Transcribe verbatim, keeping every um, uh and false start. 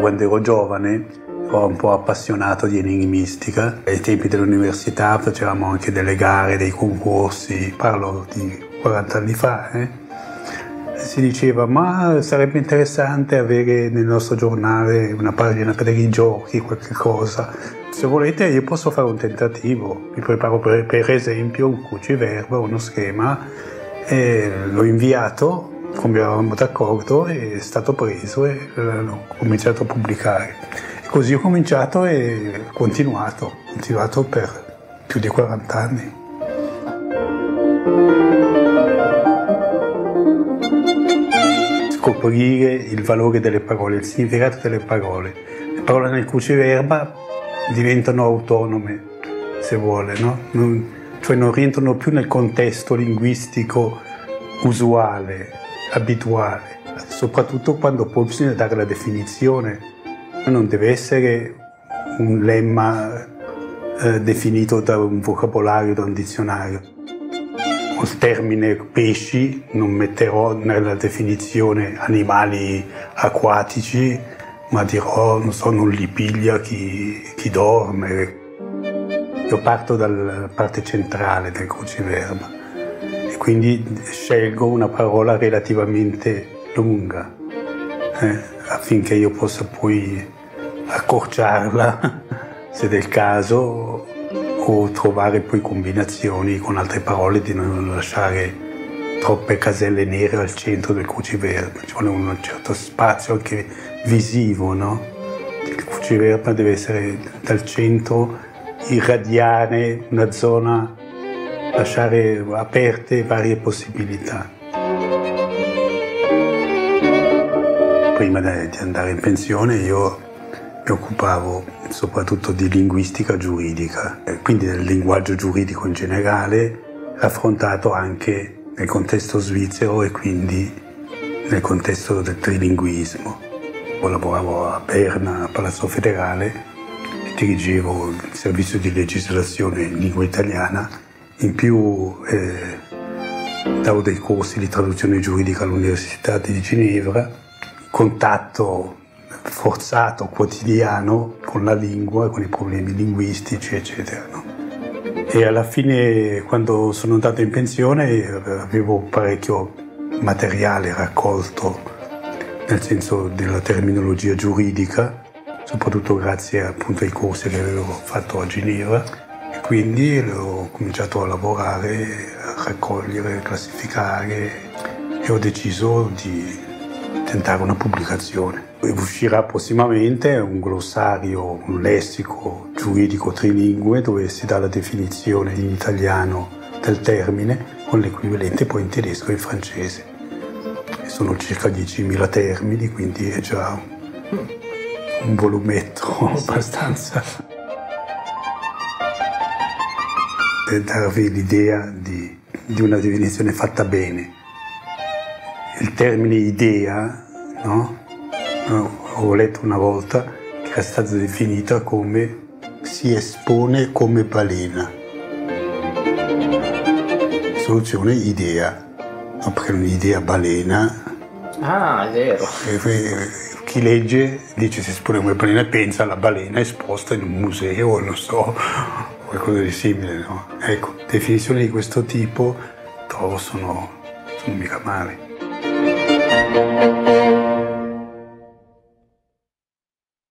Quando ero giovane ero un po' appassionato di enigmistica. Ai tempi dell'università facevamo anche delle gare, dei concorsi, parlo di quaranta anni fa. Eh? Si diceva, ma sarebbe interessante avere nel nostro giornale una pagina per i giochi, qualche cosa. Se volete io posso fare un tentativo, mi preparo per, per esempio un cruciverba, uno schema, e l'ho inviato come eravamo d'accordo, è stato preso e l'ho cominciato a pubblicare. E così ho cominciato e ho continuato, ho continuato per più di quaranta anni. Scoprire il valore delle parole, il significato delle parole. Le parole nel cruciverba diventano autonome, se vuole, no? Non, cioè non rientrano più nel contesto linguistico usuale, abituale, soprattutto quando poi bisogna dare la definizione. Non deve essere un lemma eh, definito da un vocabolario, da un dizionario. Col termine pesci non metterò nella definizione animali acquatici, ma dirò, non so, non li piglia chi, chi dorme. Io parto dalla parte centrale del cruciverba. Quindi scelgo una parola relativamente lunga eh, affinché io possa poi accorciarla se del caso o trovare poi combinazioni con altre parole, di non lasciare troppe caselle nere al centro del cruciverba. Ci vuole un certo spazio anche visivo, no? Il cruciverba deve essere dal centro, irradiare una zona, lasciare aperte varie possibilità. Prima di andare in pensione io mi occupavo soprattutto di linguistica giuridica, quindi del linguaggio giuridico in generale, affrontato anche nel contesto svizzero e quindi nel contesto del trilinguismo. Lavoravo a Berna, a Palazzo Federale, e dirigevo il servizio di legislazione in lingua italiana. In più eh, davo dei corsi di traduzione giuridica all'Università di Ginevra, contatto forzato, quotidiano, con la lingua, con i problemi linguistici, eccetera. No? E alla fine, quando sono andato in pensione, avevo parecchio materiale raccolto, nel senso della terminologia giuridica, soprattutto grazie appunto ai corsi che avevo fatto a Ginevra. Quindi ho cominciato a lavorare, a raccogliere, a classificare e ho deciso di tentare una pubblicazione. Uscirà prossimamente un glossario, un lessico giuridico trilingue dove si dà la definizione in italiano del termine con l'equivalente poi in tedesco e in francese. Sono circa diecimila termini, quindi è già un volumetto abbastanza. Darvi l'idea di, di una definizione fatta bene. Il termine idea, no? Ho letto una volta che era stata definita come si espone come balena. Soluzione idea, no, perché un'idea balena. Ah, è vero. Chi legge dice si espone come balena e pensa alla balena esposta in un museo, non so. Qualcosa di simile, no? Ecco, definizioni di questo tipo trovo sono, sono mica male.